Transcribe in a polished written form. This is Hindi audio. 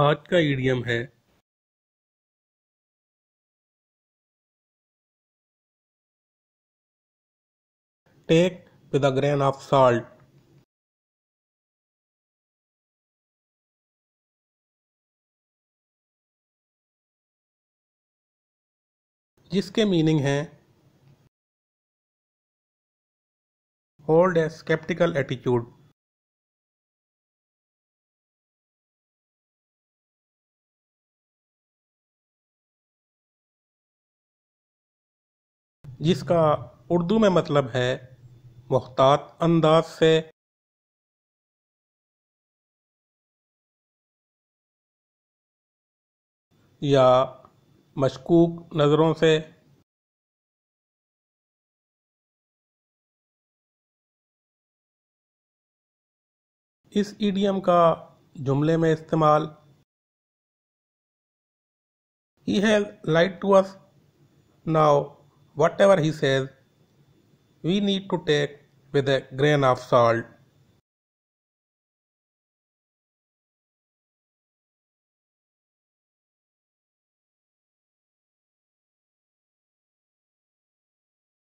आज का इडियम है take with a grain of salt. जिसके मीनिंग है होल्ड ए स्केप्टिकल एटीट्यूड। जिसका उर्दू में मतलब है मुख्तात अंदाज से या मशकूक नज़रों से इस इडियम का जुमले में इस्तेमाल। He has lied to us, now whatever he says, we need to take with a grain of salt.